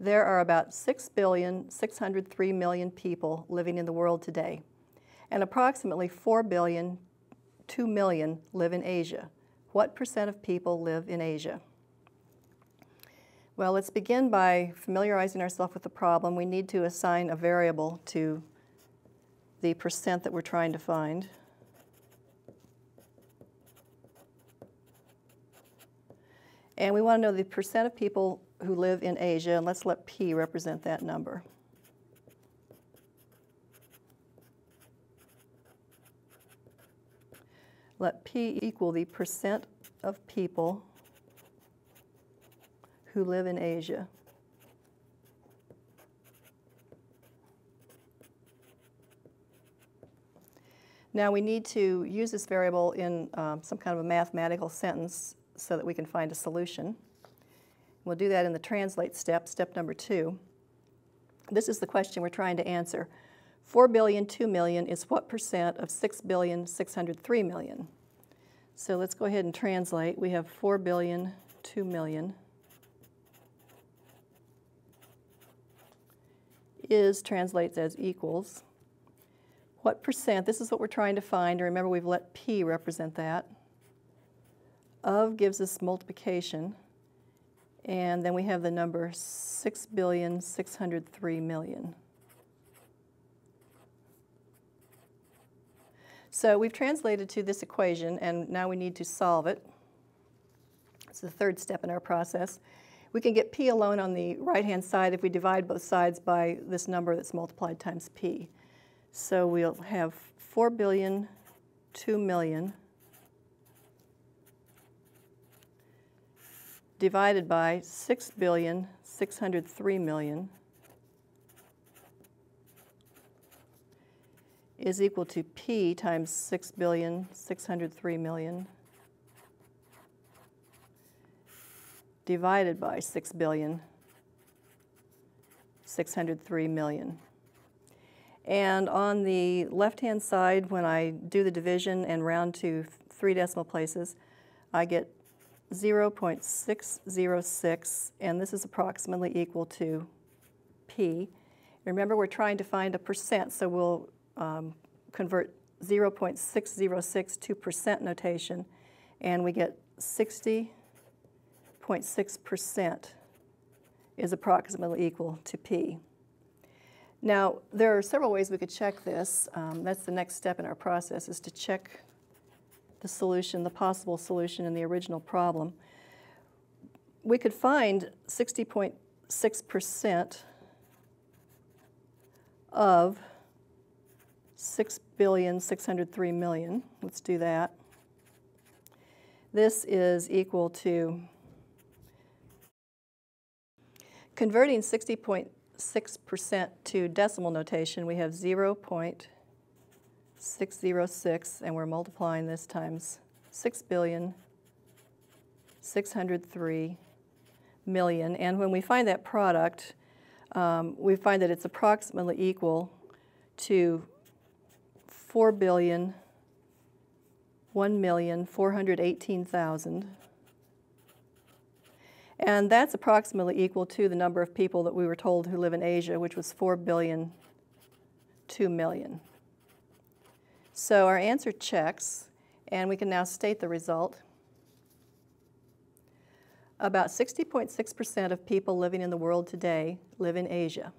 There are about 6,603,000,000 people living in the world today, and approximately 4,002,000,000 live in Asia. What percent of people live in Asia? Well, let's begin by familiarizing ourselves with the problem. We need to assign a variable to the percent that we're trying to find. And we want to know the percent of people who live in Asia, and let's let P represent that number. Let P equal the percent of people who live in Asia. Now we need to use this variable in some kind of a mathematical sentence so that we can find a solution. We'll do that in the translate step, step number 2. This is the question we're trying to answer. 4,002,000,000 is what percent of 6,603,000,000? So let's go ahead and translate. We have 4,002,000,000 is translates as equals. What percent, this is what we're trying to find, and remember we've let P represent that. Of gives us multiplication, and then we have the number 6,603,000,000. So we've translated to this equation, and now we need to solve it. It's the third step in our process. We can get P alone on the right-hand side if we divide both sides by this number that's multiplied times P. So we'll have 4,002,000,000 divided by 6,603,000,000 is equal to P times 6,603,000,000 divided by 6,603,000,000. And on the left-hand side, when I do the division and round to 3 decimal places, I get 0.606, and this is approximately equal to P. Remember, we're trying to find a percent, so we'll convert 0.606 to percent notation, and we get 60.6% is approximately equal to P. Now, there are several ways we could check this. That's the next step in our process, is to check the solution, the possible solution in the original problem. We could find 60.6% of 6,603,000,000. Let's do that. This is equal to converting 60.6% to decimal notation. We have 0.606, and we're multiplying this times 6,603,000,000. And when we find that product, we find that it's approximately equal to 4,001,418,000. And that's approximately equal to the number of people that we were told who live in Asia, which was 4,002,000,000. So our answer checks, and we can now state the result. About 60.6% of people living in the world today live in Asia.